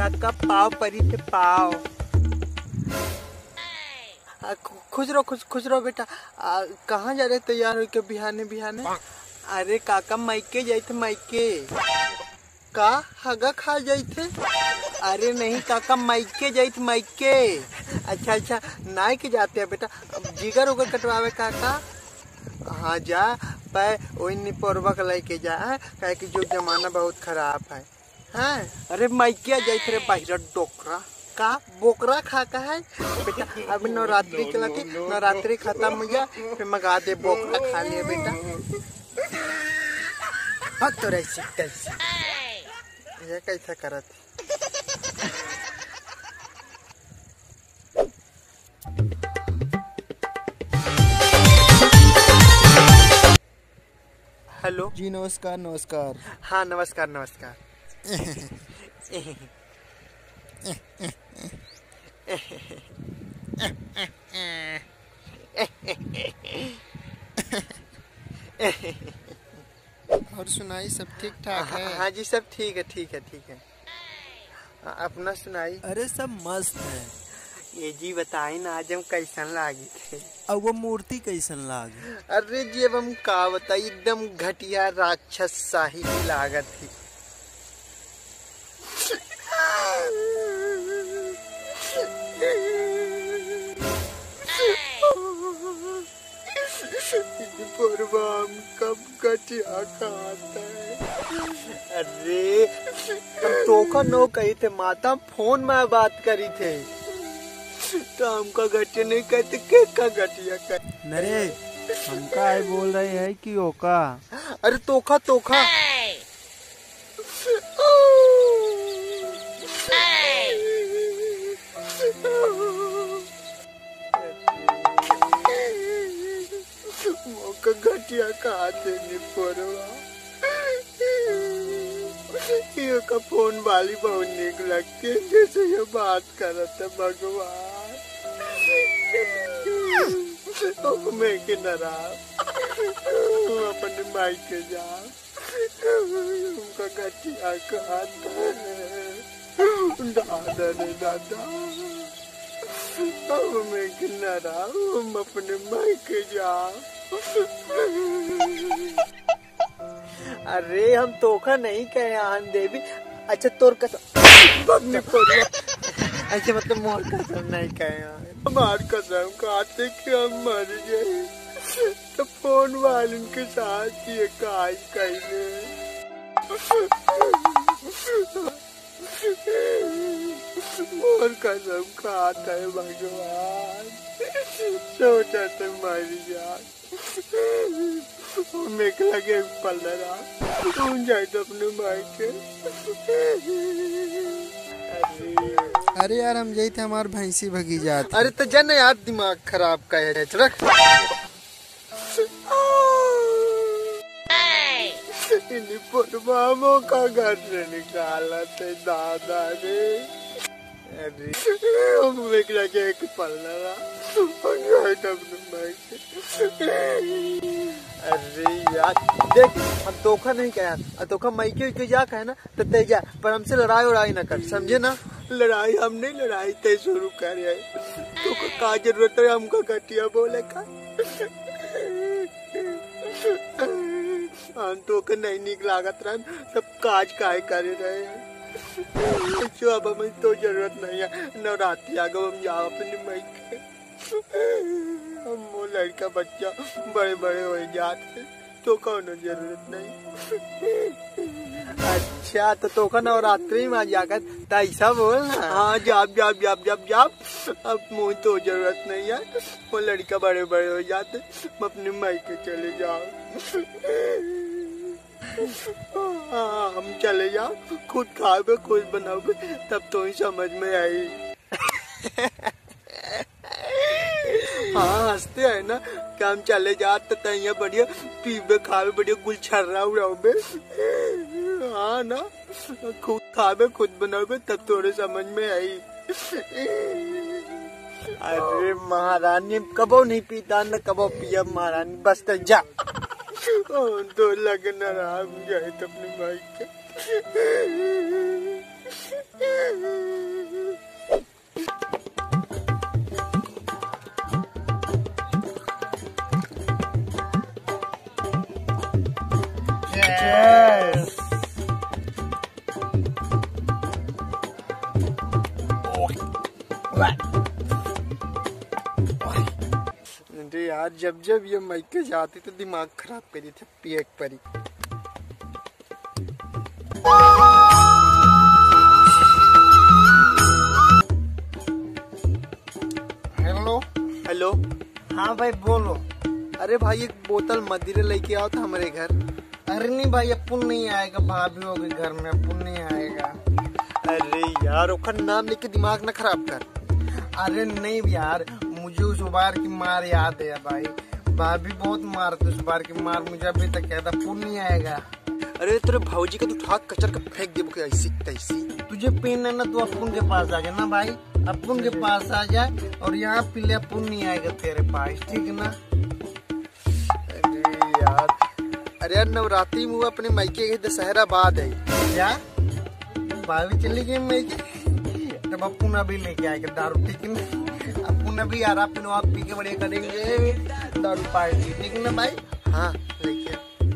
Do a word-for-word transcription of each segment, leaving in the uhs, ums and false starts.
काट का पाव परी थे पाव। खुश रहो खुश खुश रहो बेटा। कहाँ जा रहे तैयार हो के बिहाने बिहाने? अरे काका मायके जाए थे मायके। का हगा खा जाए थे? अरे नहीं काका मायके जाए थे मायके। अच्छा अच्छा नाई के जाते हैं बेटा। अब जिगर उगर कटवावे काका? हाँ जा पाए वही पोरबक लेके जा है कि जो जमाना बहुत खराब है हैं। अरे माइकिया जाइत रे बाहर डोकरा का बोकरा खा का है बेटा। अभी नवरात्रि चलती नवरात्रि खत्म हो गया फिर मंगा दे बोकरा खा लिया बेटा। हाँ तो रही ये कैसा करत हेलो जी नमस्कार नमस्कार। हाँ नमस्कार नमस्कार। और सुनाई सब ठीक ठाक है? हाँ जी सब ठीक है ठीक है ठीक है। अपना सुनाई? अरे सब मस्त है। ये जी बताए ना आज हम कैसन लागे थे और वो मूर्ति कैसन लागे? अरे जी अब हम का बताई एकदम घटिया राक्षस शाही लागत थी। कब घटिया खाता है? अरे तो का नो कही थे माता फोन में बात करी थे तो हमका घटिया नहीं कहते के का घटिया कहते। नरे हमका आई बोल रही है कि ओका। अरे तोखा तोखा मोका घटिया कहते निपोरवा। ये का फोन वाली बहुत निक लगती जैसे ये बात करता भगवान मैं के नाराज अपने माई के जा उनका घटिया कहता है। दादा ने दादा मैं के नाराज हम अपने माई के जा। अरे हम तोखा नहीं कहे आन देवी। अच्छा तोर कसम अच्छा मतलब मोर कसम नहीं कहे हमार कसम कहते कि हम मर गए तो फोन वालन के साथ ये काज कैले। मोर कसम खाता है भगवान सोचा तो मर गया मेक लगे पलरा तुम जाए तो अपने भाई के। अरे यार हम जाए थे हमारे भैंसी भगी जाती। अरे तो जन यार दिमाग खराब का है रख। पुरबामों का घर से निकाला थे दादा ने। अरे हम निकला के एक पल लगा अरे यार देख हम धोखा नहीं कहा धोखा माइके के जा कहे ना तो तेजा पर हमसे लड़ाई उड़ाई ना कर समझे ना। लड़ाई हम नहीं लड़ाई तय शुरू कर रहे तो का जरूरत है हमका घटिया बोले का। हम तो नहीं निक लागत रहन सब काज काहे करे रहे हैं जो अब हमें तो जरूरत नहीं है। नवरात्रि आ गए हम जाओ अपने मई के हम वो लड़का बच्चा बड़े बड़े हो जाते तो कौन जरूरत नहीं। अच्छा तो तोखा नवरात्रि में जाकर तैसा बोलना। हाँ जाप जाप जाप जाप जाप अब मुझे तो जरूरत नहीं है वो लड़का बड़े बड़े हो जाते अपने मायके चले जाओ। हाँ हम चले जाओ खुद खाओगे खुद बनाओगे तब तो ही समझ में आई। हाँ हंसते है ना कि हम चले जाते तैया बढ़िया पीबे खावे बढ़िया गुलछर्रा उड़ाओगे। हाँ ना खुद खावे खुद बनाओगे तब थोड़े समझ में आई। अरे महारानी कबो नहीं पीता न कबो पिया महारानी बस तक जा तो लगना रहा हम जाए तो अपने भाई के। यार जब जब ये माइके जाती तो दिमाग खराब कर देती थी एक परी। हेलो हेलो, हाँ भाई बोलो। अरे भाई एक बोतल मदिरा लेके आओ था हमारे घर। अरे नहीं भाई अपुन नहीं आएगा, भाभी होगी घर में, अपुन नहीं आएगा। अरे यार ओखर नाम लेके दिमाग ना खराब कर। अरे नहीं यार मुझे उस बार की मार याद है भाई, भाभी बहुत मारती उस बार की मार, मुझे अभी तक याद है, पुण्य नहीं आएगा। अरे तेरे भाऊजी का तू ठाक कचर का फेंक दे ऐसी तैसी। तुझे पेन है ना, तू अपुन के पास आ जा ना भाई, अपुन के पास आ जा और यहाँ पी ले, पुण्य नहीं आएगा तेरे पास, ठीक है ना। अरे यार, अरे यार नवरात्रि में अपने मायके गए, दशहरा बाद है क्या, भाभी चली गई मायके, तब अपुन अभी लेके आएगा दारू, ठीक है ना। भी यार आप आप पी के बड़े करेंगे दारू पार्टी, ठीक है ना भाई। हाँ देखिए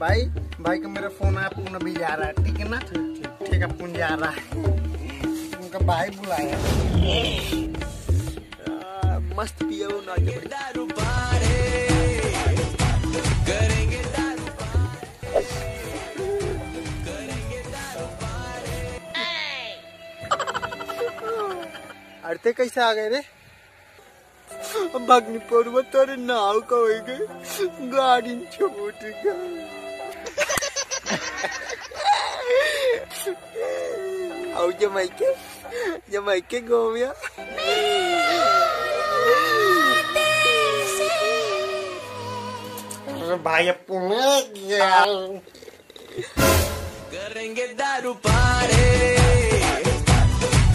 भाई, भाई का मेरा फोन आया, पुन भी जा रहा है, ठीक है ना, ठीक है पुन जा रहा है, उनका भाई बुलाया। आ, मस्त पिया वो नाटक दारू करेंगे दारू करेंगे दारू। अड़ते कैसे आ गए रे भागनी पड़वा, तेरे नाव का हो गए गाड़ी छोट गई, जमाइके जमाइके गोमिया। भाई करेंगे दारू पारे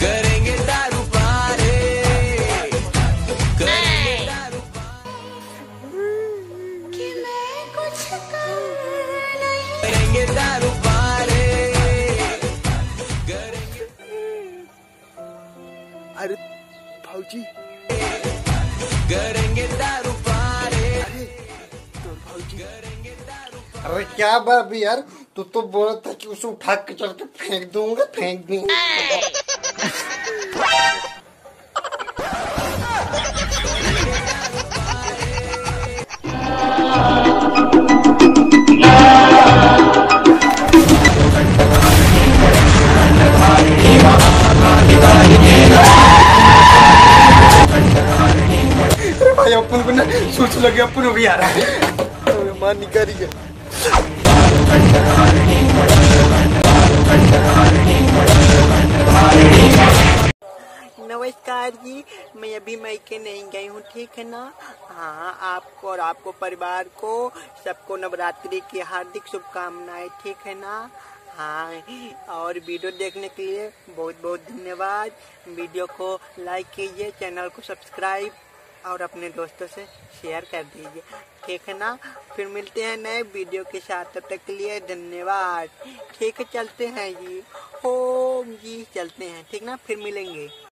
करेंगे दारू पारे करेंगे। अरे भाऊजी करेंगे दारू पारे। अरे तो भाऊजी करेंगे दारू पारे। अरे क्या बात यार, तू तो बोला था कि उसे उठा के चल के फेंक दूंगा, फेंक दूंगा। अपन को ना सोच लगे अपन हो गया यार, मार निकाली है। नमस्कार जी, मैं अभी मायके नहीं गई हूँ, ठीक है ना। हाँ आपको और आपको परिवार को सबको नवरात्रि की हार्दिक शुभकामनाएं, ठीक है ना। हाँ और वीडियो देखने के लिए बहुत बहुत धन्यवाद। वीडियो को लाइक कीजिए, चैनल को सब्सक्राइब और अपने दोस्तों से शेयर कर दीजिए, ठीक है ना। फिर मिलते हैं नए वीडियो के साथ, तब तक के लिए धन्यवाद। ठीक है चलते हैं जी, ओम जी चलते हैं, ठीक ना, फिर मिलेंगे।